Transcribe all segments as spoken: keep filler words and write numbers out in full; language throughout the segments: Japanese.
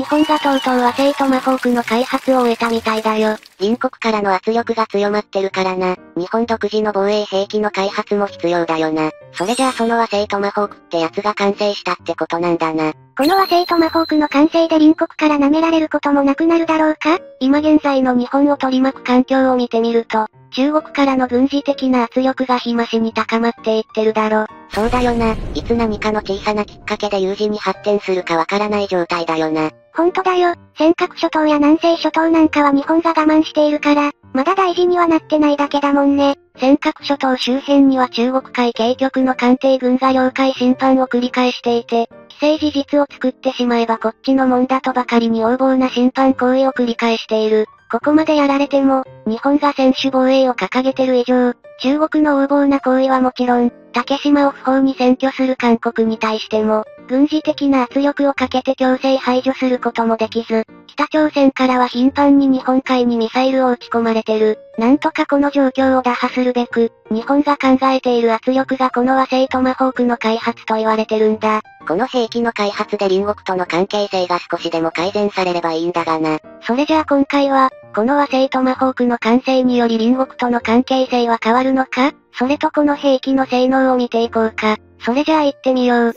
日本がとうとう和製トマホークの開発を終えたみたいだよ。隣国からの圧力が強まってるからな。日本独自の防衛兵器の開発も必要だよな。それじゃあその和製トマホークってやつが完成したってことなんだな。この和製トマホークの完成で隣国から舐められることもなくなるだろうか。今現在の日本を取り巻く環境を見てみると、中国からの軍事的な圧力が日増しに高まっていってるだろ。そうだよな。いつ何かの小さなきっかけで有事に発展するかわからない状態だよな。ほんとだよ。尖閣諸島や南西諸島なんかは日本が我慢しているから、まだ大事にはなってないだけだもんね。尖閣諸島周辺には中国海警局の艦艇群が領海侵犯を繰り返していて、既成事実を作ってしまえばこっちのもんだとばかりに横暴な侵犯行為を繰り返している。ここまでやられても、日本が専守防衛を掲げてる以上、中国の横暴な行為はもちろん、竹島を不法に占拠する韓国に対しても、軍事的な圧力をかけて強制排除することもできず、北朝鮮からは頻繁に日本海にミサイルを撃ち込まれてる。なんとかこの状況を打破するべく、日本が考えている圧力がこの和製トマホークの開発と言われてるんだ。この兵器の開発で隣国との関係性が少しでも改善されればいいんだがな。それじゃあ今回は、この和製トマホークの完成により隣国との関係性は変わるのか？それとこの兵器の性能を見ていこうか。それじゃあ行ってみよう。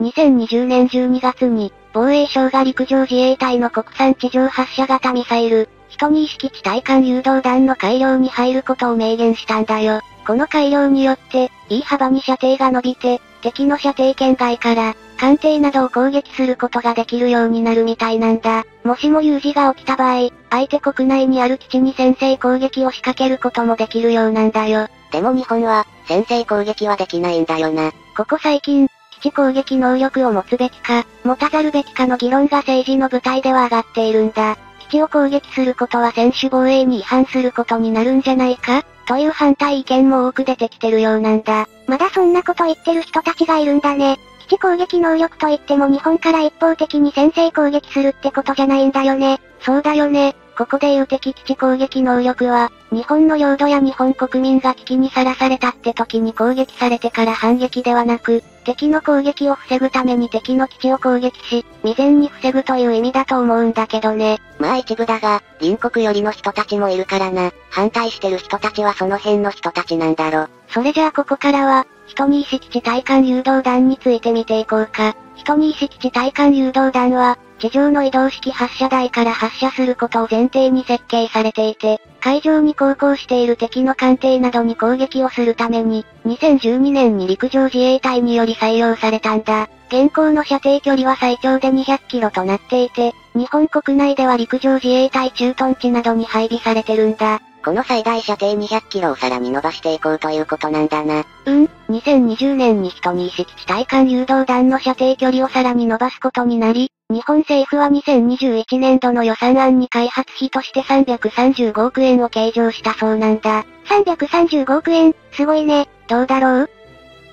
にせんにじゅうねんじゅうにがつに、防衛省が陸上自衛隊の国産地上発射型ミサイル、じゅうに式地対艦誘導弾の改良に入ることを明言したんだよ。この改良によって、いい幅に射程が伸びて、敵の射程圏外から、艦艇などを攻撃することができるようになるみたいなんだ。もしも有事が起きた場合、相手国内にある基地に先制攻撃を仕掛けることもできるようなんだよ。でも日本は、先制攻撃はできないんだよな。ここ最近、基地攻撃能力を持つべきか、持たざるべきかの議論が政治の舞台では上がっているんだ。基地を攻撃することは専守防衛に違反することになるんじゃないかという反対意見も多く出てきてるようなんだ。まだそんなこと言ってる人たちがいるんだね。基地攻撃能力といっても日本から一方的に先制攻撃するってことじゃないんだよね。そうだよね。ここでいう敵基地攻撃能力は、日本の領土や日本国民が危機にさらされたって時に攻撃されてから反撃ではなく、敵の攻撃を防ぐために敵の基地を攻撃し、未然に防ぐという意味だと思うんだけどね。まあ一部だが、隣国寄りの人たちもいるからな。反対してる人たちはその辺の人たちなんだろ。それじゃあここからは、じゅうに式地対艦誘導弾について見ていこうか。じゅうに式地対艦誘導弾は、地上の移動式発射台から発射することを前提に設計されていて、海上に航行している敵の艦艇などに攻撃をするために、にせんじゅうにねんに陸上自衛隊により採用されたんだ。現行の射程距離は最長でにひゃくキロとなっていて、日本国内では陸上自衛隊駐屯地などに配備されてるんだ。この最大射程にひゃくキロをさらに伸ばしていこうということなんだな。うん、にせんにじゅうねんにじゅうに式地対艦誘導弾の射程距離をさらに伸ばすことになり、日本政府はにせんにじゅういちねんどの予算案に開発費としてさんびゃくさんじゅうごおくえんを計上したそうなんだ。さんびゃくさんじゅうごおくえん、すごいね。どうだろう？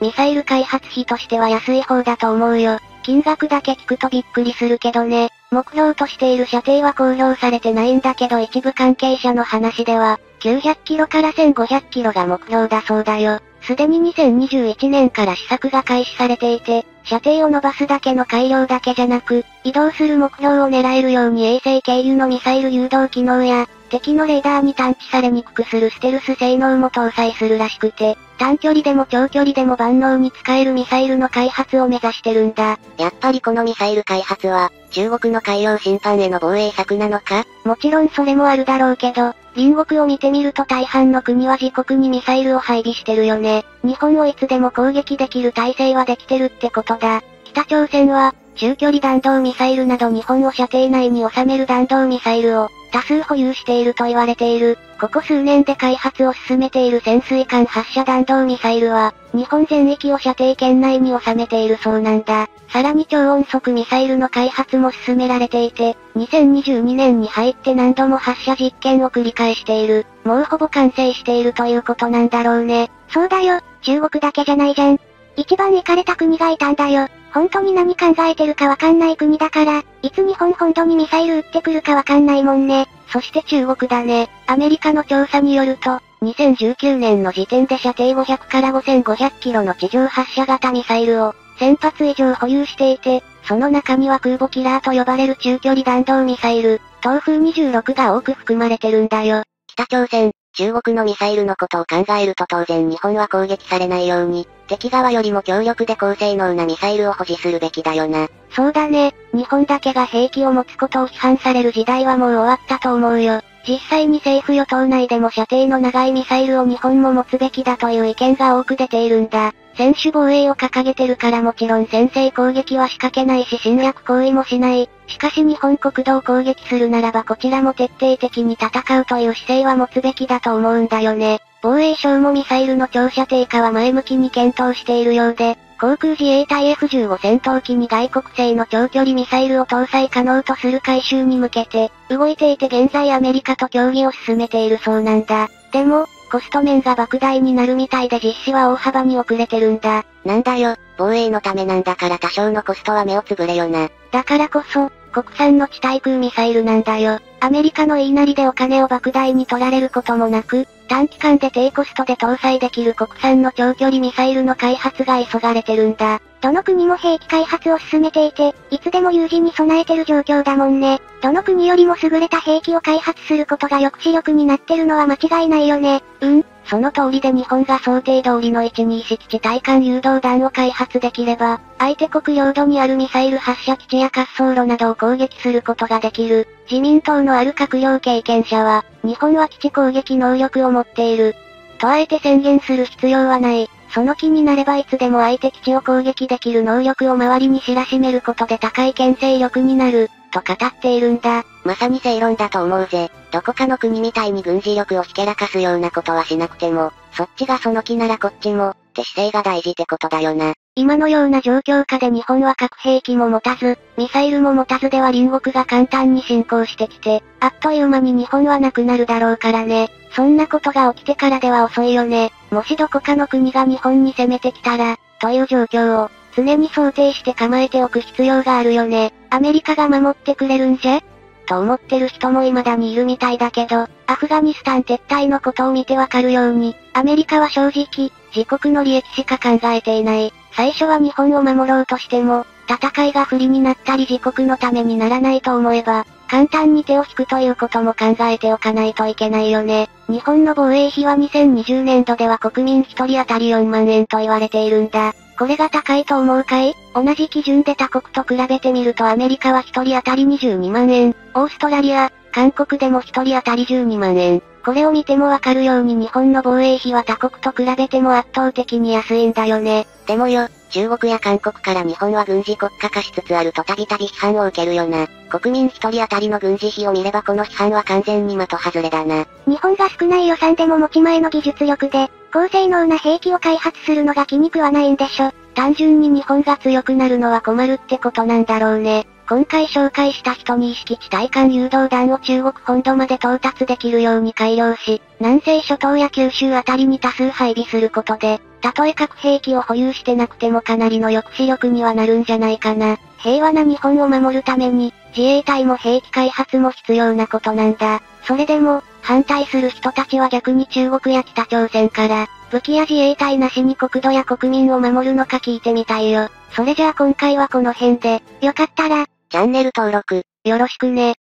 ミサイル開発費としては安い方だと思うよ。金額だけ聞くとびっくりするけどね。目標としている射程は公表されてないんだけど一部関係者の話では、きゅうひゃくキロからせんごひゃくキロが目標だそうだよ。すでににせんにじゅういちねんから試作が開始されていて、射程を伸ばすだけの改良だけじゃなく、移動する目標を狙えるように衛星経由のミサイル誘導機能や、敵のレーダーに探知されにくくするステルス性能も搭載するらしくて、短距離でも長距離でも万能に使えるミサイルの開発を目指してるんだ。やっぱりこのミサイル開発は、中国の海洋侵犯への防衛策なのか？もちろんそれもあるだろうけど、隣国を見てみると大半の国は自国にミサイルを配備してるよね。日本をいつでも攻撃できる体制はできてるってことだ。北朝鮮は、中距離弾道ミサイルなど日本を射程内に収める弾道ミサイルを多数保有していると言われている。ここ数年で開発を進めている潜水艦発射弾道ミサイルは、日本全域を射程圏内に収めているそうなんだ。さらに超音速ミサイルの開発も進められていて、にせんにじゅうにねんに入って何度も発射実験を繰り返している。もうほぼ完成しているということなんだろうね。そうだよ、中国だけじゃないじゃん。一番イカれた国がいたんだよ。本当に何考えてるかわかんない国だから、いつ日本本土にミサイル撃ってくるかわかんないもんね。そして中国だね。アメリカの調査によると、にせんじゅうきゅうねんの時点で射程ごひゃくからごせんごひゃくキロの地上発射型ミサイルをせんぱつ以上保有していて、その中には空母キラーと呼ばれる中距離弾道ミサイル、東風にじゅうろくが多く含まれてるんだよ。北朝鮮、中国のミサイルのことを考えると当然日本は攻撃されないように、敵側よりも強力で高性能なミサイルを保持するべきだよな。そうだね、日本だけが兵器を持つことを批判される時代はもう終わったと思うよ。実際に政府与党内でも射程の長いミサイルを日本も持つべきだという意見が多く出ているんだ。専守防衛を掲げてるからもちろん先制攻撃は仕掛けないし侵略行為もしない。しかし日本国土を攻撃するならばこちらも徹底的に戦うという姿勢は持つべきだと思うんだよね。防衛省もミサイルの長射程化は前向きに検討しているようで、航空自衛隊 エフじゅうご 戦闘機に外国製の長距離ミサイルを搭載可能とする改修に向けて、動いていて現在アメリカと協議を進めているそうなんだ。でも、コスト面が莫大になるみたいで実施は大幅に遅れてるんだ。なんだよ、防衛のためなんだから多少のコストは目をつぶれよな。だからこそ、国産の地対空ミサイルなんだよ。アメリカの言いなりでお金を莫大に取られることもなく、短期間で低コストで搭載できる国産の長距離ミサイルの開発が急がれてるんだ。どの国も兵器開発を進めていて、いつでも有事に備えてる状況だもんね。どの国よりも優れた兵器を開発することが抑止力になってるのは間違いないよね。うん、その通りで日本が想定通りの位置にいちにいし地対艦誘導弾を開発できれば、相手国領土にあるミサイル発射基地や滑走路などを攻撃することができる。自民党のある閣僚経験者は、日本は基地攻撃能力を持っているとあえて宣言する必要はない。その気になればいつでも相手基地を攻撃できる能力を周りに知らしめることで高い牽制力になる、と語っているんだ。まさに正論だと思うぜ。どこかの国みたいに軍事力をひけらかすようなことはしなくても、そっちがその気ならこっちも、って姿勢が大事ってことだよな。今のような状況下で日本は核兵器も持たず、ミサイルも持たずでは隣国が簡単に侵攻してきて、あっという間に日本はなくなるだろうからね。そんなことが起きてからでは遅いよね。もしどこかの国が日本に攻めてきたら、という状況を、常に想定して構えておく必要があるよね。アメリカが守ってくれるんじゃと思ってる人も未だにいるみたいだけど、アフガニスタン撤退のことを見てわかるように、アメリカは正直、自国の利益しか考えていない。最初は日本を守ろうとしても、戦いが不利になったり自国のためにならないと思えば、簡単に手を引くということも考えておかないといけないよね。日本の防衛費はにせんにじゅうねんどでは国民ひとり当たりよんまんえんと言われているんだ。これが高いと思うかい？同じ基準で他国と比べてみるとアメリカはひとり当たりにじゅうにまんえん、オーストラリア、韓国でもひとり当たりじゅうにまんえん。これを見てもわかるように日本の防衛費は他国と比べても圧倒的に安いんだよね。でもよ、中国や韓国から日本は軍事国家化しつつあるとたびたび批判を受けるよな。国民ひとり当たりの軍事費を見ればこの批判は完全に的外れだな。日本が少ない予算でも持ち前の技術力で、高性能な兵器を開発するのが気に食わないんでしょ。単純に日本が強くなるのは困るってことなんだろうね。今回紹介したひとにいし地対艦誘導弾を中国本土まで到達できるように改良し、南西諸島や九州あたりに多数配備することで、たとえ核兵器を保有してなくてもかなりの抑止力にはなるんじゃないかな。平和な日本を守るために、自衛隊も兵器開発も必要なことなんだ。それでも、反対する人たちは逆に中国や北朝鮮から、武器や自衛隊なしに国土や国民を守るのか聞いてみたいよ。それじゃあ今回はこの辺で、よかったら、チャンネル登録、よろしくね。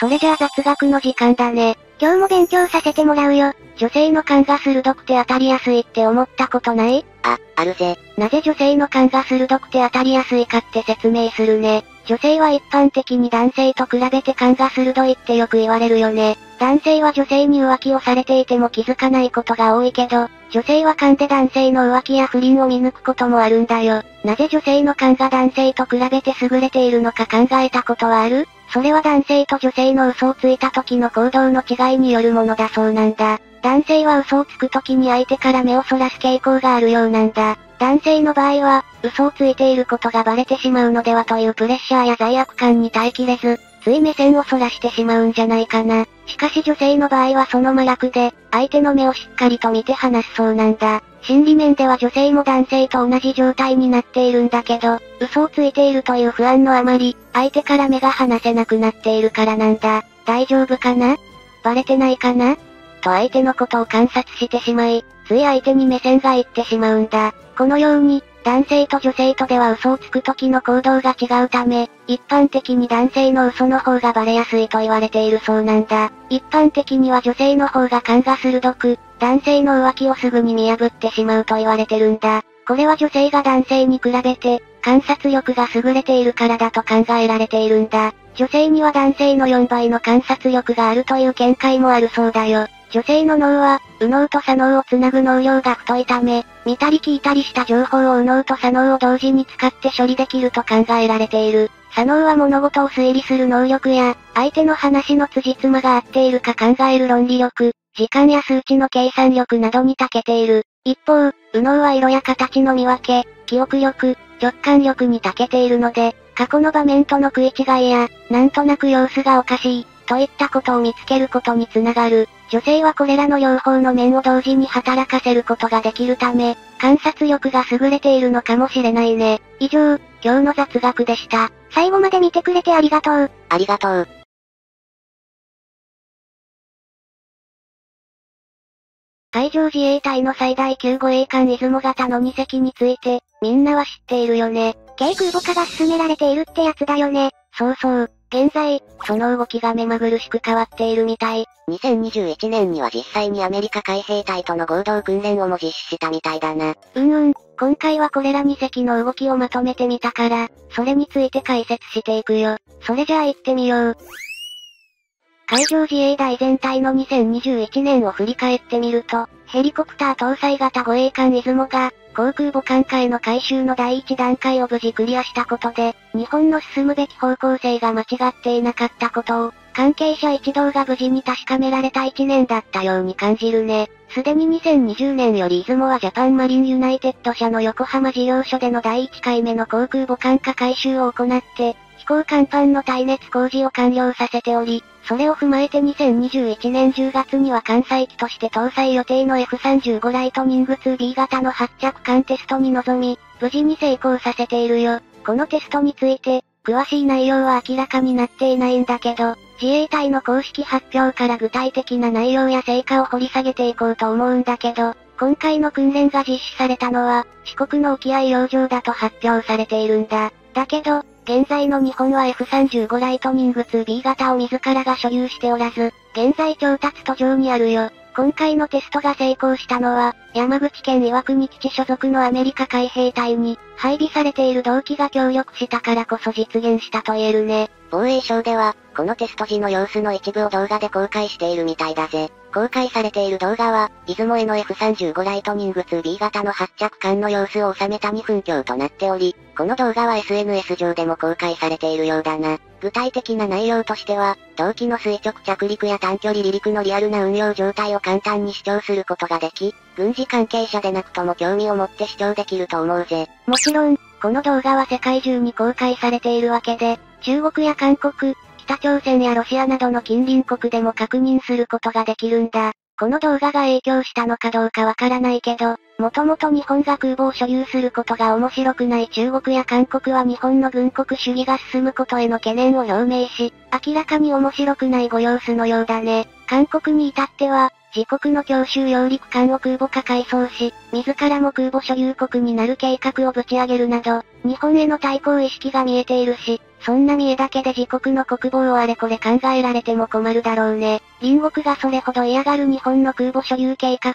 それじゃあ雑学の時間だね。今日も勉強させてもらうよ。女性の勘が鋭くて当たりやすいって思ったことない？あ、あるぜ。なぜ女性の勘が鋭くて当たりやすいかって説明するね。女性は一般的に男性と比べて勘が鋭いってよく言われるよね。男性は女性に浮気をされていても気づかないことが多いけど、女性は勘で男性の浮気や不倫を見抜くこともあるんだよ。なぜ女性の勘が男性と比べて優れているのか考えたことはある？それは男性と女性の嘘をついた時の行動の違いによるものだそうなんだ。男性は嘘をつく時に相手から目をそらす傾向があるようなんだ。男性の場合は、嘘をついていることがバレてしまうのではというプレッシャーや罪悪感に耐えきれず、つい目線をそらしてしまうんじゃないかな。しかし女性の場合はその真逆で、相手の目をしっかりと見て話すそうなんだ。心理面では女性も男性と同じ状態になっているんだけど、嘘をついているという不安のあまり、相手から目が離せなくなっているからなんだ。大丈夫かな？バレてないかな？と相手のことを観察してしまい、つい相手に目線がいってしまうんだ。このように、男性と女性とでは嘘をつく時の行動が違うため、一般的に男性の嘘の方がバレやすいと言われているそうなんだ。一般的には女性の方が勘が鋭く、男性の浮気をすぐに見破ってしまうと言われてるんだ。これは女性が男性に比べて、観察力が優れているからだと考えられているんだ。女性には男性のよんばいの観察力があるという見解もあるそうだよ。女性の脳は、右脳と左脳をつなぐ脳量が太いため、見たり聞いたりした情報を右脳と左脳を同時に使って処理できると考えられている。左脳は物事を推理する能力や、相手の話の辻褄が合っているか考える論理力、時間や数値の計算力などに長けている。一方、右脳は色や形の見分け、記憶力、直感力に長けているので、過去の場面との食い違いや、なんとなく様子がおかしい、といったことを見つけることにつながる。女性はこれらの両方の面を同時に働かせることができるため、観察力が優れているのかもしれないね。以上、今日の雑学でした。最後まで見てくれてありがとう。ありがとう。海上自衛隊の最大級護衛艦出雲型のにせきについて、みんなは知っているよね。軽空母化が進められているってやつだよね。そうそう。現在、その動きが目まぐるしく変わっているみたい。にせんにじゅういちねんには実際にアメリカ海兵隊との合同訓練をも実施したみたいだな。うんうん。今回はこれらにせきの動きをまとめてみたから、それについて解説していくよ。それじゃあ行ってみよう。海上自衛隊全体のにせんにじゅういちねんを振り返ってみると、ヘリコプター搭載型護衛艦出雲が、航空母艦化への改修の第一段階を無事クリアしたことで、日本の進むべき方向性が間違っていなかったことを、関係者一同が無事に確かめられた一年だったように感じるね。すでににせんにじゅうねんより出雲はジャパンマリンユナイテッド社の横浜事業所での第一回目の航空母艦化改修を行って、飛行甲板の耐熱工事を完了させており、それを踏まえてにせんにじゅういちねんじゅうがつには艦載機として搭載予定の エフさんじゅうご ライトニング ツービー 型の発着艦テストに臨み、無事に成功させているよ。このテストについて、詳しい内容は明らかになっていないんだけど、自衛隊の公式発表から具体的な内容や成果を掘り下げていこうと思うんだけど、今回の訓練が実施されたのは、四国の沖合洋上だと発表されているんだ。だけど、現在の日本は エフさんじゅうご ライトニング ツービー 型を自らが所有しておらず、現在調達途上にあるよ。今回のテストが成功したのは、山口県岩国基地所属のアメリカ海兵隊に、配備されている同機が協力したからこそ実現したと言えるね。防衛省では、このテスト時の様子の一部を動画で公開しているみたいだぜ。公開されている動画は、出雲への エフさんじゅうご ライトニング ツービー 型の発着艦の様子を収めたにふん強となっており、この動画は エスエヌエス 上でも公開されているようだな。具体的な内容としては、同機の垂直着陸や短距離離陸のリアルな運用状態を簡単に視聴することができ、軍事関係者でなくとも興味を持って視聴できると思うぜ。もちろん、この動画は世界中に公開されているわけで、中国や韓国、北朝鮮やロシアなどの近隣国でも確認することができるんだ。この動画が影響したのかどうかわからないけど、もともと日本が空母を所有することが面白くない中国や韓国は日本の軍国主義が進むことへの懸念を表明し、明らかに面白くないご様子のようだね。韓国に至っては、自国の強襲揚陸艦を空母化改装し、自らも空母所有国になる計画をぶち上げるなど、日本への対抗意識が見えているし、そんな見えだけで自国の国防をあれこれ考えられても困るだろうね。隣国がそれほど嫌がる日本の空母所有計画、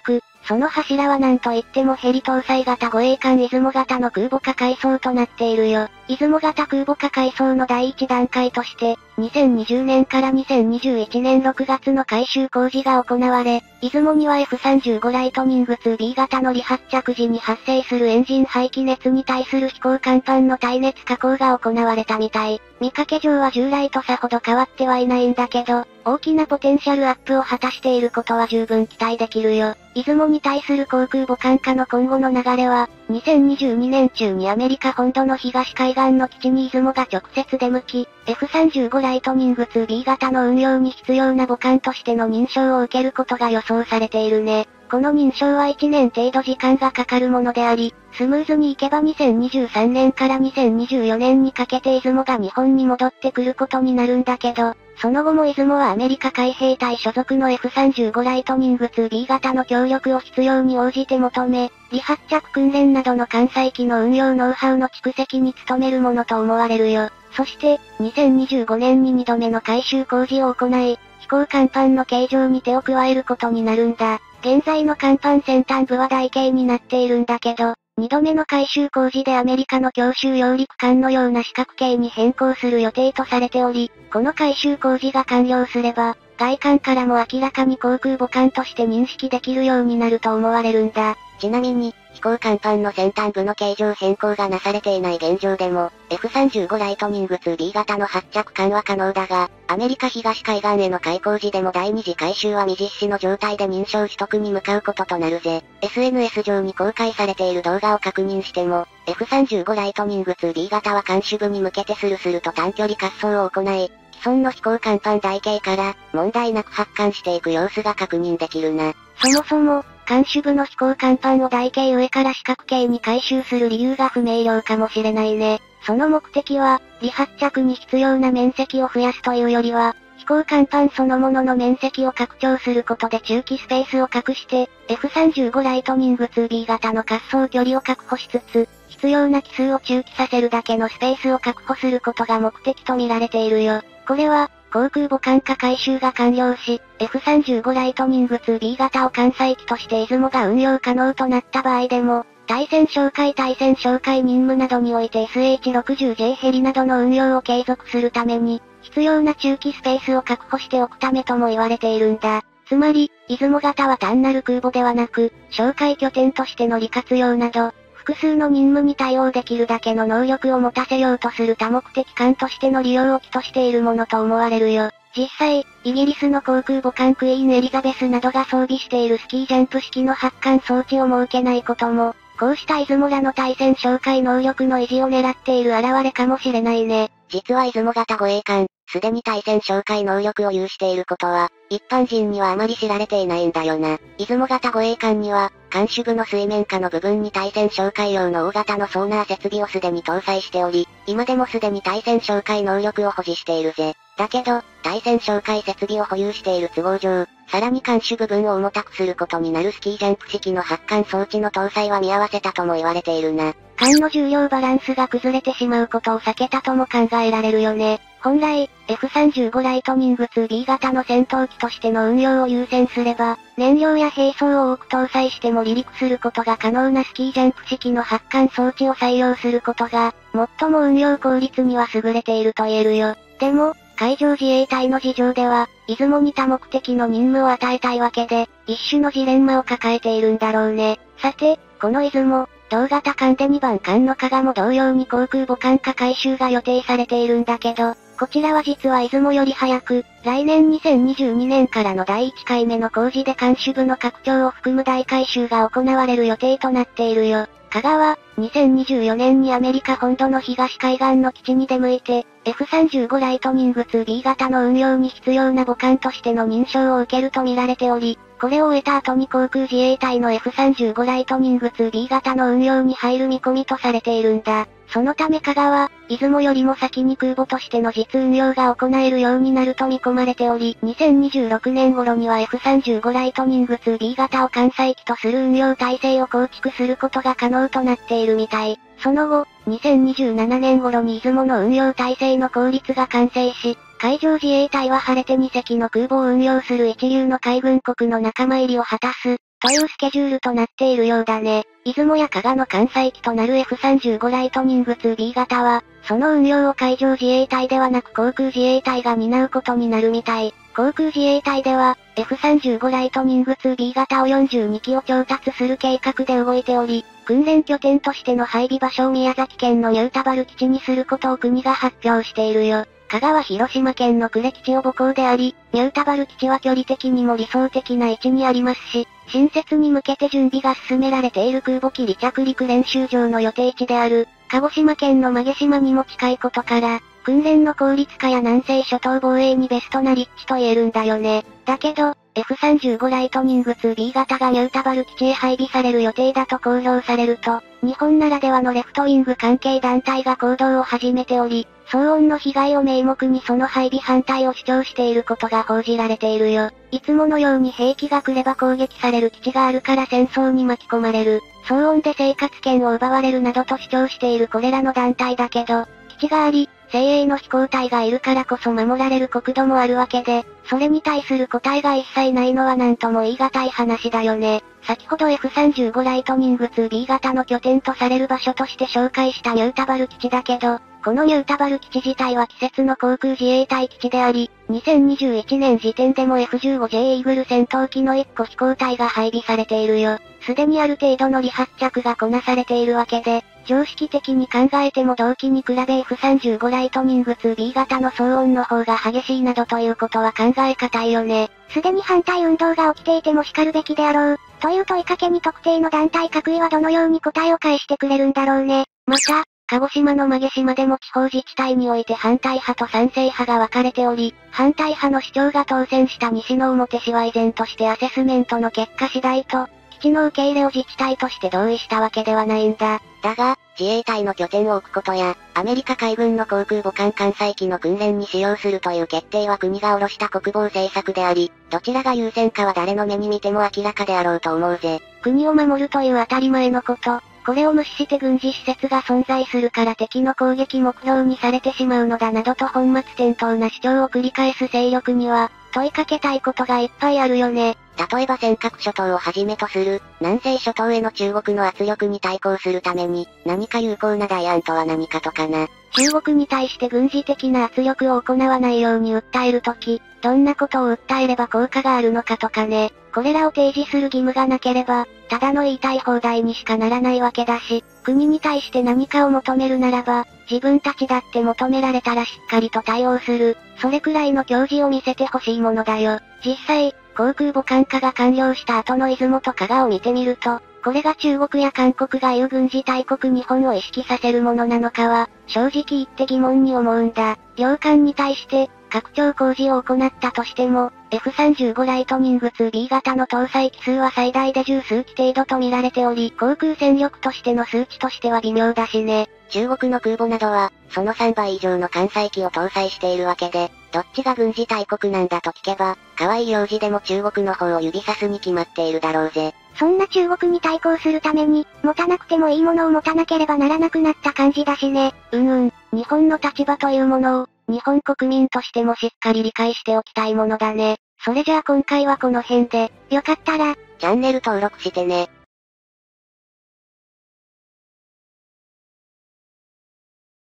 その柱はなんといってもヘリ搭載型護衛艦出雲型の空母化改装となっているよ。出雲型空母化改装の第一段階として、にせんにじゅうねんからにせんにじゅういちねんろくがつの改修工事が行われ、出雲には エフさんじゅうご ライトニング ツービー 型の離発着時に発生するエンジン排気熱に対する飛行甲板の耐熱加工が行われたみたい。見かけ上は従来とさほど変わってはいないんだけど、大きなポテンシャルアップを果たしていることは十分期待できるよ。出雲に対する航空母艦化の今後の流れは、にせんにじゅうにねん中にアメリカ本土の東海岸の基地に出雲が直接出向き、エフさんじゅうご ライトニング ツービー 型の運用に必要な母艦としての認証を受けることが予想されているね。この認証はいちねん程度時間がかかるものであり、スムーズにいけばにせんにじゅうさんねんからにせんにじゅうよねんにかけて出雲が日本に戻ってくることになるんだけど、その後も出雲はアメリカ海兵隊所属の エフさんじゅうご ライトニング ツービー 型の協力を必要に応じて求め、離発着訓練などの艦載機の運用ノウハウの蓄積に努めるものと思われるよ。そして、にせんにじゅうごねんににどめの改修工事を行い、飛行甲板の形状に手を加えることになるんだ。現在の甲板先端部は台形になっているんだけど、にどめの改修工事でアメリカの強襲揚陸艦のような四角形に変更する予定とされており、この改修工事が完了すれば、外観からも明らかに航空母艦として認識できるようになると思われるんだ。ちなみに、飛行甲板の先端部の形状変更がなされていない現状でも、エフさんじゅうご ライトニング ツービー 型の発着艦は可能だが、アメリカ東海岸への開港時でも第二次改修は未実施の状態で認証取得に向かうこととなるぜ。エスエヌエス 上に公開されている動画を確認しても、エフさんじゅうご ライトニング ツービー 型は監視部に向けてスルスルと短距離滑走を行い、既存の飛行甲板台形から、問題なく発艦していく様子が確認できるな。そもそも、監視部の飛行甲板を台形上から四角形に改修する理由が不明瞭かもしれないね。その目的は、離発着に必要な面積を増やすというよりは、飛行甲板そのものの面積を拡張することで駐機スペースを隠して、エフさんじゅうご ライトニング ツービー 型の滑走距離を確保しつつ、必要な機数を駐機させるだけのスペースを確保することが目的と見られているよ。これは、航空母艦化改修が完了し、エフさんじゅうご ライトニング ツービー 型を艦載機として出雲が運用可能となった場合でも、対戦哨戒対戦哨戒任務などにおいて エスエイチろくじゅうジェイ ヘリなどの運用を継続するために、必要な駐機スペースを確保しておくためとも言われているんだ。つまり、出雲型は単なる空母ではなく、哨戒拠点としての利活用など、複数の任務に対応できるだけの能力を持たせようとする多目的艦としての利用を期としているものと思われるよ。実際、イギリスの航空母艦クイーンエリザベスなどが装備しているスキージャンプ式の発艦装置を設けないことも、こうした出雲らの対戦哨戒能力の維持を狙っている現れかもしれないね。実は出雲型護衛艦、すでに対戦哨戒能力を有していることは、一般人にはあまり知られていないんだよな。出雲型護衛艦には、艦首部の水面下の部分に対戦哨戒用の大型のソーナー設備をすでに搭載しており、今でもすでに対戦哨戒能力を保持しているぜ。だけど、対戦哨戒設備を保有している都合上、さらに艦首部分を重たくすることになるスキージャンプ式の発艦装置の搭載は見合わせたとも言われているな。艦の重量バランスが崩れてしまうことを避けたとも考えられるよね。本来、エフさんじゅうご ライトニング ツービー 型の戦闘機としての運用を優先すれば、燃料や兵装を多く搭載しても離陸することが可能なスキージャンプ式の発艦装置を採用することが、最も運用効率には優れていると言えるよ。でも、海上自衛隊の事情では、出雲に多目的の任務を与えたいわけで、一種のジレンマを抱えているんだろうね。さて、この出雲、同型艦でにばん艦の加賀も同様に航空母艦化改修が予定されているんだけど、こちらは実は出雲より早く、来年にせんにじゅうにねんからのだいいっかいめの工事で艦首部の拡張を含む大改修が行われる予定となっているよ。加賀は、にせんにじゅうよねんにアメリカ本土の東海岸の基地に出向いて、エフさんじゅうご ライトニング ツービー 型の運用に必要な母艦としての認証を受けると見られており、これを終えた後に航空自衛隊の エフさんじゅうご ライトニング ツービー 型の運用に入る見込みとされているんだ。そのため加賀は、出雲よりも先に空母としての実運用が行えるようになると見込まれており、にせんにじゅうろくねん頃には エフさんじゅうご ライトニング ツービー 型を艦載機とする運用体制を構築することが可能となっているみたい。その後、にせんにじゅうななねん頃に出雲の運用体制の効率が完成し、海上自衛隊は晴れてにせきの空母を運用する一流の海軍国の仲間入りを果たす、というスケジュールとなっているようだね。出雲や加賀の艦載機となる エフさんじゅうご ライトニング ツービー 型は、その運用を海上自衛隊ではなく航空自衛隊が担うことになるみたい。航空自衛隊では、エフさんじゅうご ライトニング ツービー 型をよんじゅうにきを調達する計画で動いており、訓練拠点としての配備場所を宮崎県のニュータバル基地にすることを国が発表しているよ。加賀は広島県の呉基地を母港であり、ニュータバル基地は距離的にも理想的な位置にありますし、新設に向けて準備が進められている空母機離着陸練習場の予定地である、鹿児島県の馬毛島にも近いことから、訓練の効率化や南西諸島防衛にベストな立地と言えるんだよね。だけど、エフさんじゅうご ライトニング ツービー 型がニュータバル基地へ配備される予定だと公表されると、日本ならではのレフトウィング関係団体が行動を始めており、騒音の被害を名目にその配備反対を主張していることが報じられているよ。いつものように兵器が来れば攻撃される基地があるから戦争に巻き込まれる。騒音で生活圏を奪われるなどと主張しているこれらの団体だけど、基地があり、精鋭の飛行隊がいるからこそ守られる国土もあるわけで、それに対する答えが一切ないのはなんとも言い難い話だよね。先ほど エフさんじゅうご ライトニング ツービー 型の拠点とされる場所として紹介したニュータバル基地だけど、このニュータバル基地自体は季節の航空自衛隊基地であり、にせんにじゅういちねん時点でも エフじゅうごジェイ イーグル戦闘機のいっこ飛行隊が配備されているよ。すでにある程度の離発着がこなされているわけで、常識的に考えても同期に比べ エフさんじゅうご ライトニング ツービー 型の騒音の方が激しいなどということは考え難いよね。すでに反対運動が起きていても叱るべきであろう、という問いかけに特定の団体各位はどのように答えを返してくれるんだろうね。また、鹿児島の馬毛島でも地方自治体において反対派と賛成派が分かれており、反対派の市長が当選した西之表市は依然としてアセスメントの結果次第と、基地の受け入れを自治体として同意したわけではないんだ。だが、自衛隊の拠点を置くことや、アメリカ海軍の航空母艦艦載機の訓練に使用するという決定は国が下ろした国防政策であり、どちらが優先かは誰の目に見ても明らかであろうと思うぜ。国を守るという当たり前のこと。これを無視して軍事施設が存在するから敵の攻撃目標にされてしまうのだなどと本末転倒な主張を繰り返す勢力には、問いかけたいことがいっぱいあるよね。例えば尖閣諸島をはじめとする、南西諸島への中国の圧力に対抗するために、何か有効な代案とは何かとかな。中国に対して軍事的な圧力を行わないように訴えるとき、どんなことを訴えれば効果があるのかとかね。これらを提示する義務がなければ、ただの言いたい放題にしかならないわけだし、国に対して何かを求めるならば、自分たちだって求められたらしっかりと対応する、それくらいの矜持を見せてほしいものだよ。実際、航空母艦化が完了した後の出雲と加賀を見てみると、これが中国や韓国がいう軍事大国日本を意識させるものなのかは、正直言って疑問に思うんだ。領艦に対して、拡張工事を行ったとしても、エフさんじゅうご ライトニング ツービー 型の搭載機数は最大でじゅっすうき程度と見られており、航空戦力としての数値としては微妙だしね。中国の空母などは、そのさんばい以上の艦載機を搭載しているわけで、どっちが軍事大国なんだと聞けば、可愛い用事でも中国の方を指さすに決まっているだろうぜ。そんな中国に対抗するために、持たなくてもいいものを持たなければならなくなった感じだしね。うんうん、日本の立場というものを、日本国民としてもしっかり理解しておきたいものだね。それじゃあ今回はこの辺で、よかったら、チャンネル登録してね。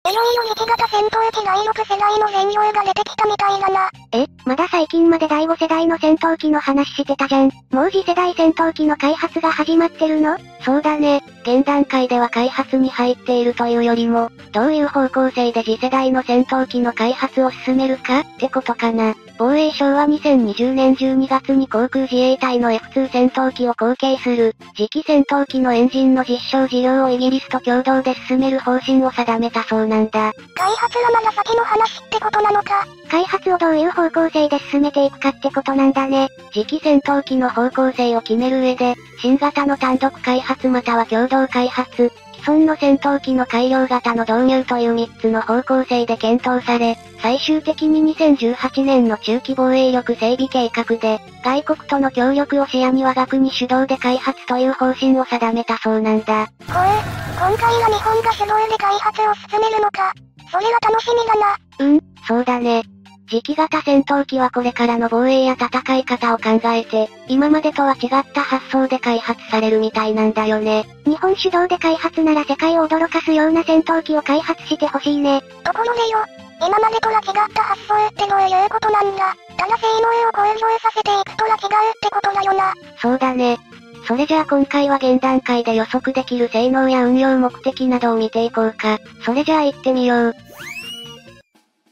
いよいよいちがた戦闘機第ろくせだいの専用が出てきたみたいだな。え、まだ最近までだいごせだいの戦闘機の話してたじゃん。もう次世代戦闘機の開発が始まってるの？そうだね。現段階では開発に入っているというよりも、どういう方向性で次世代の戦闘機の開発を進めるかってことかな。防衛省はにせんにじゅうねんじゅうにがつに航空自衛隊の エフツー 戦闘機を後継する、次期戦闘機のエンジンの実証事業をイギリスと共同で進める方針を定めたそうなんだ。開発はまだ先の話ってことなのか。開発をどういう方向性で進めていくかってことなんだね。次期戦闘機の方向性を決める上で、新型の単独開発または共同開発、既存の戦闘機の改良型の導入というみっつの方向性で検討され、最終的ににせんじゅうはちねんの中期防衛力整備計画で、外国との協力を視野に我が国主導で開発という方針を定めたそうなんだ。ほえ、今回は日本が主導で開発を進めるのか。それは楽しみだな。うん、そうだね。次期型戦闘機はこれからの防衛や戦い方を考えて、今までとは違った発想で開発されるみたいなんだよね。日本主導で開発なら世界を驚かすような戦闘機を開発してほしいね。ところでよ、今までとは違った発想ってどういうことなんだ。ただ性能を向上させていくとは違うってことだよな。そうだね。それじゃあ今回は現段階で予測できる性能や運用目的などを見ていこうか。それじゃあ行ってみよう。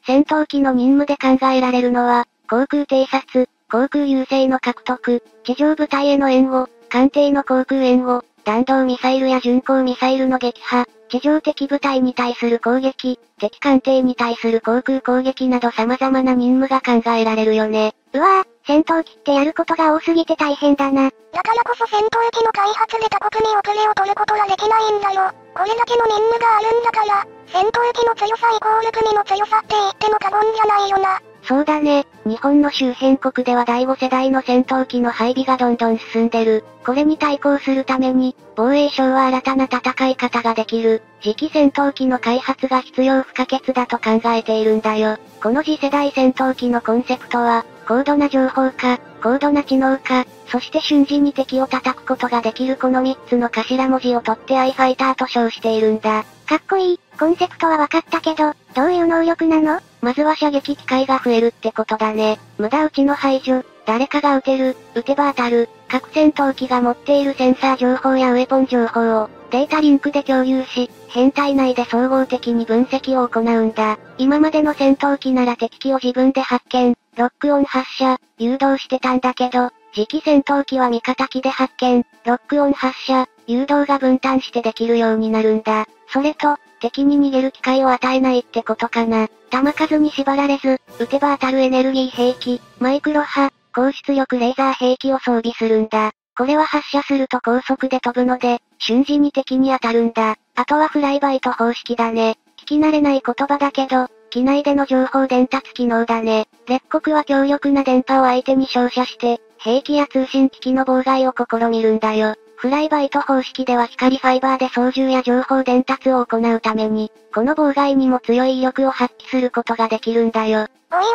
戦闘機の任務で考えられるのは、航空偵察、航空優勢の獲得、地上部隊への援護、艦艇の航空援護、弾道ミサイルや巡航ミサイルの撃破、地上敵部隊に対する攻撃、敵艦艇に対する航空攻撃など様々な任務が考えられるよね。うわぁ、戦闘機ってやることが多すぎて大変だな。だからこそ戦闘機の開発で他国に遅れを取ることはできないんだよ。これだけの任務があるんだから、戦闘機の強さイコール国の強さって言っても過言じゃないよな。そうだね。日本の周辺国ではだいご世代の戦闘機の配備がどんどん進んでる。これに対抗するために、防衛省は新たな戦い方ができる。次期戦闘機の開発が必要不可欠だと考えているんだよ。この次世代戦闘機のコンセプトは、高度な情報化、高度な知能化、そして瞬時に敵を叩くことができるこのみっつの頭文字を取ってアイファイターと称しているんだ。かっこいい。コンセプトは分かったけど、どういう能力なの？まずは射撃機会が増えるってことだね。無駄撃ちの排除、誰かが撃てる、撃てば当たる。各戦闘機が持っているセンサー情報やウェポン情報をデータリンクで共有し、編隊内で総合的に分析を行うんだ。今までの戦闘機なら敵機を自分で発見、ロックオン発射、誘導してたんだけど、次期戦闘機は味方機で発見、ロックオン発射、誘導が分担してできるようになるんだ。それと、敵に逃げる機会を与えないってことかな。弾数に縛られず、撃てば当たるエネルギー兵器、マイクロ波、高出力レーザー兵器を装備するんだ。これは発射すると高速で飛ぶので、瞬時に敵に当たるんだ。あとはフライバイト方式だね。聞き慣れない言葉だけど、機内での情報伝達機能だね。列国は強力な電波を相手に照射して、兵器や通信機器の妨害を試みるんだよ。フライバイト方式では光ファイバーで操縦や情報伝達を行うために、この妨害にも強い威力を発揮することができるんだよ。おいおい、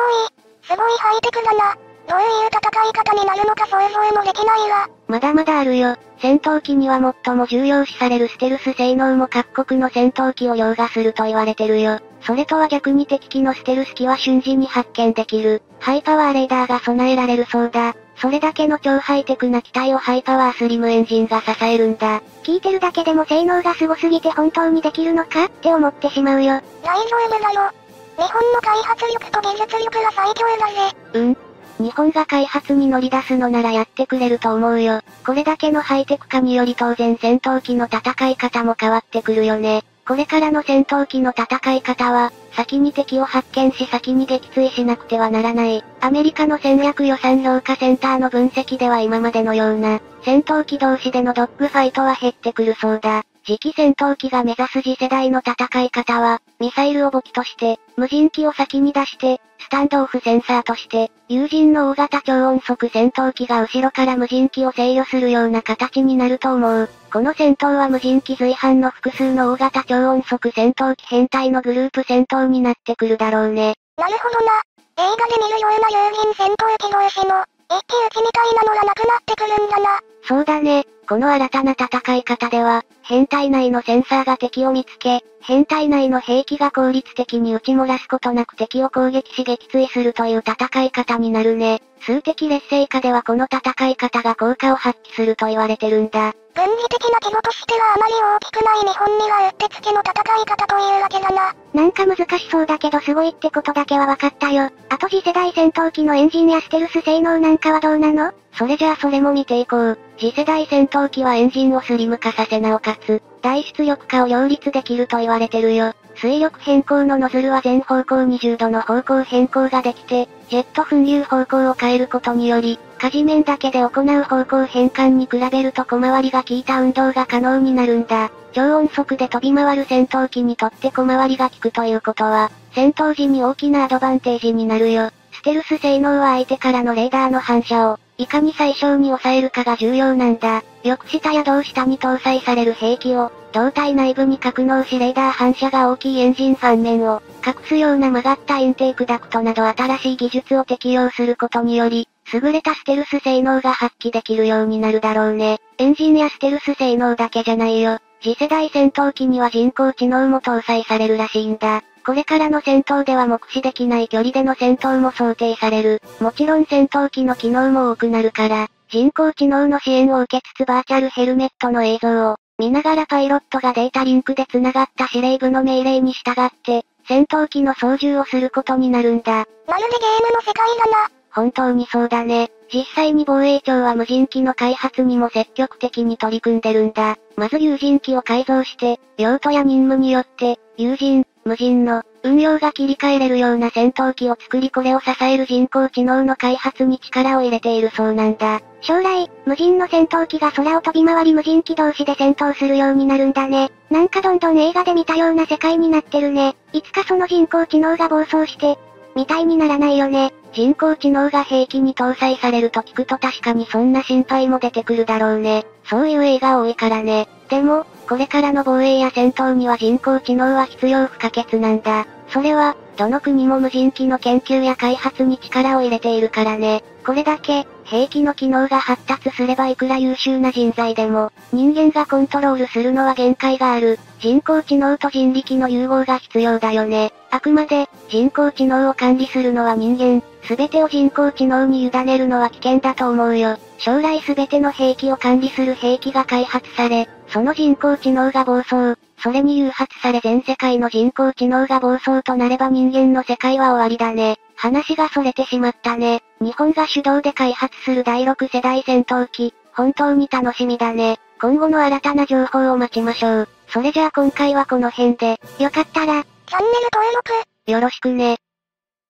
すごいハイテクだな。どういう戦い方になるのか想像もできないわ。まだまだあるよ。戦闘機には最も重要視されるステルス性能も各国の戦闘機を凌駕すると言われてるよ。それとは逆に敵機のステルス機は瞬時に発見できる。ハイパワーレーダーが備えられるそうだ。それだけの超ハイテクな機体をハイパワースリムエンジンが支えるんだ。聞いてるだけでも性能がすごすぎて本当にできるのかって思ってしまうよ。大丈夫だよ。日本の開発力と技術力は最強だぜ。うん。日本が開発に乗り出すのならやってくれると思うよ。これだけのハイテク化により当然戦闘機の戦い方も変わってくるよね。これからの戦闘機の戦い方は、先に敵を発見し先に撃墜しなくてはならない。アメリカの戦略予算評価センターの分析では今までのような、戦闘機同士でのドッグファイトは減ってくるそうだ。次期戦闘機が目指す次世代の戦い方は、ミサイルを武器として、無人機を先に出して、スタンドオフセンサーとして、有人の大型超音速戦闘機が後ろから無人機を制御するような形になると思う。この戦闘は無人機随伴の複数の大型超音速戦闘機編隊のグループ戦闘になってくるだろうね。なるほどな。映画で見るような有人戦闘機同士の、一騎打ちみたいなのがなくなってくるんだな。そうだね。この新たな戦い方では、編隊内のセンサーが敵を見つけ、編隊内の兵器が効率的に撃ち漏らすことなく敵を攻撃し撃墜するという戦い方になるね。数的劣勢下ではこの戦い方が効果を発揮すると言われてるんだ。軍事的な規模としてはあまり大きくない日本にはうってつけの戦い方というわけだな。なんか難しそうだけどすごいってことだけは分かったよ。あと次世代戦闘機のエンジンやステルス性能なんかはどうなの？それじゃあそれも見ていこう。次世代戦闘機はエンジンをスリム化させなおかつ、大出力化を両立できると言われてるよ。推力変更のノズルは全方向にじゅうどの方向変更ができて、ジェット噴流方向を変えることにより、舵面だけで行う方向変換に比べると小回りが効いた運動が可能になるんだ。超音速で飛び回る戦闘機にとって小回りが効くということは、戦闘時に大きなアドバンテージになるよ。ステルス性能は相手からのレーダーの反射を、いかに最小に抑えるかが重要なんだ。翼下や胴下に搭載される兵器を、胴体内部に格納しレーダー反射が大きいエンジンファン面を、隠すような曲がったインテークダクトなど新しい技術を適用することにより、優れたステルス性能が発揮できるようになるだろうね。エンジンやステルス性能だけじゃないよ。次世代戦闘機には人工知能も搭載されるらしいんだ。これからの戦闘では目視できない距離での戦闘も想定される。もちろん戦闘機の機能も多くなるから、人工知能の支援を受けつつバーチャルヘルメットの映像を見ながらパイロットがデータリンクで繋がった司令部の命令に従って、戦闘機の操縦をすることになるんだ。まるでゲームの世界だな。本当にそうだね。実際に防衛庁は無人機の開発にも積極的に取り組んでるんだ。まず有人機を改造して、用途や任務によって、有人、無人の運用が切り替えれるような戦闘機を作り、これを支える人工知能の開発に力を入れているそうなんだ。将来、無人の戦闘機が空を飛び回り無人機同士で戦闘するようになるんだね。なんかどんどん映画で見たような世界になってるね。いつかその人工知能が暴走して、みたいにならないよね。人工知能が兵器に搭載されると聞くと確かにそんな心配も出てくるだろうね。そういう映画多いからね。でも、これからの防衛や戦闘には人工知能は必要不可欠なんだ。それは、どの国も無人機の研究や開発に力を入れているからね。これだけ、兵器の機能が発達すればいくら優秀な人材でも、人間がコントロールするのは限界がある。人工知能と人力の融合が必要だよね。あくまで、人工知能を管理するのは人間、すべてを人工知能に委ねるのは危険だと思うよ。将来すべての兵器を管理する兵器が開発され、その人工知能が暴走、それに誘発され全世界の人工知能が暴走となれば人間の世界は終わりだね。話が逸れてしまったね。日本が主導で開発するだいろく世代戦闘機、本当に楽しみだね。今後の新たな情報を待ちましょう。それじゃあ今回はこの辺で、よかったら、チャンネル登録、よろしくね。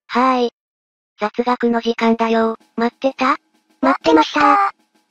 はーい。雑学の時間だよ。待ってた？待ってましたー。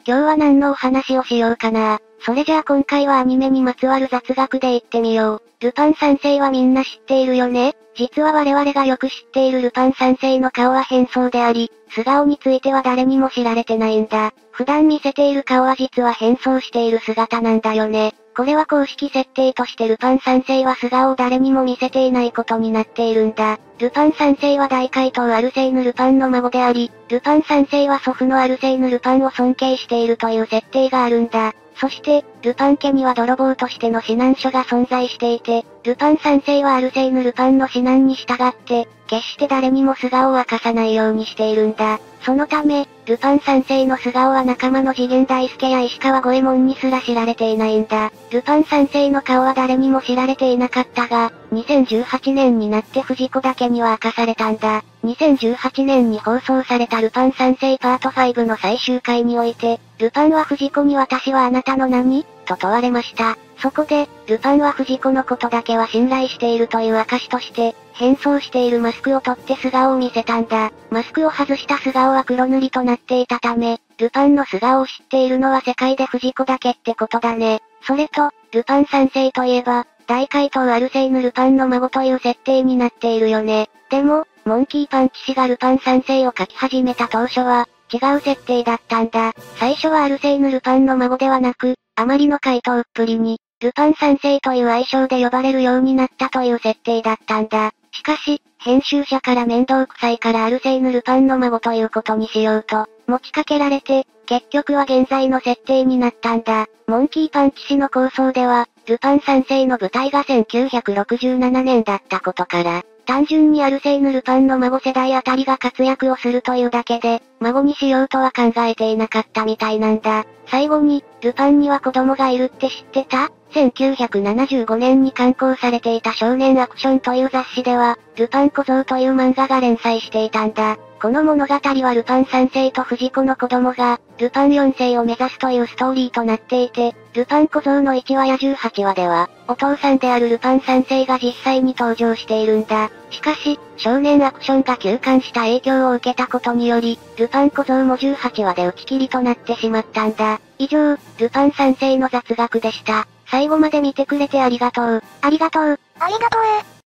今日は何のお話をしようかな。それじゃあ今回はアニメにまつわる雑学で行ってみよう。ルパン三世はみんな知っているよね。実は我々がよく知っているルパン三世の顔は変装であり、素顔については誰にも知られてないんだ。普段見せている顔は実は変装している姿なんだよね。これは公式設定としてルパン三世は素顔を誰にも見せていないことになっているんだ。ルパン三世は大怪盗アルセーヌ・ルパンの孫であり、ルパン三世は祖父のアルセーヌ・ルパンを尊敬しているという設定があるんだ。そして、ルパン家には泥棒としての指南書が存在していて、ルパン三世はアルセーヌ・ルパンの指南に従って、決して誰にも素顔を明かさないようにしているんだ。そのため、ルパン三世の素顔は仲間の次元大介や石川五右衛門にすら知られていないんだ。ルパン三世の顔は誰にも知られていなかったが、にせんじゅうはちねんになって藤子だけには明かされたんだ。にせんじゅうはちねんに放送されたルパン三世パートファイブの最終回において、ルパンは藤子に私はあなたの何？と問われました。そこで、ルパンは藤子のことだけは信頼しているという証として、変装しているマスクを取って素顔を見せたんだ。マスクを外した素顔は黒塗りとなっていたため、ルパンの素顔を知っているのは世界で藤子だけってことだね。それと、ルパン三世といえば、大怪盗アルセーヌ・ルパンの孫という設定になっているよね。でも、モンキーパンチ氏がルパン三世を描き始めた当初は、違う設定だったんだ。最初はアルセーヌ・ルパンの孫ではなく、あまりの怪盗っぷりに、ルパン三世という愛称で呼ばれるようになったという設定だったんだ。しかし、編集者から面倒くさいからアルセーヌ・ルパンの孫ということにしようと、持ちかけられて、結局は現在の設定になったんだ。モンキーパンチ氏の構想では、ルパン三世の舞台がせんきゅうひゃくろくじゅうななねんだったことから、単純にアルセーヌ・ルパンの孫世代あたりが活躍をするというだけで、孫にしようとは考えていなかったみたいなんだ。最後に、ルパンには子供がいるって知ってた？せんきゅうひゃくななじゅうごねんに刊行されていた少年アクションという雑誌では、ルパン小僧という漫画が連載していたんだ。この物語はルパン三世と藤子の子供が、ルパン四世を目指すというストーリーとなっていて、ルパン小僧のいちわやじゅうはちわでは、お父さんであるルパン三世が実際に登場しているんだ。しかし、少年アクションが休刊した影響を受けたことにより、ルパン小僧もじゅうはちわで打ち切りとなってしまったんだ。以上、ルパン三世の雑学でした。最後まで見てくれてありがとう。ありがとう。ありがとう。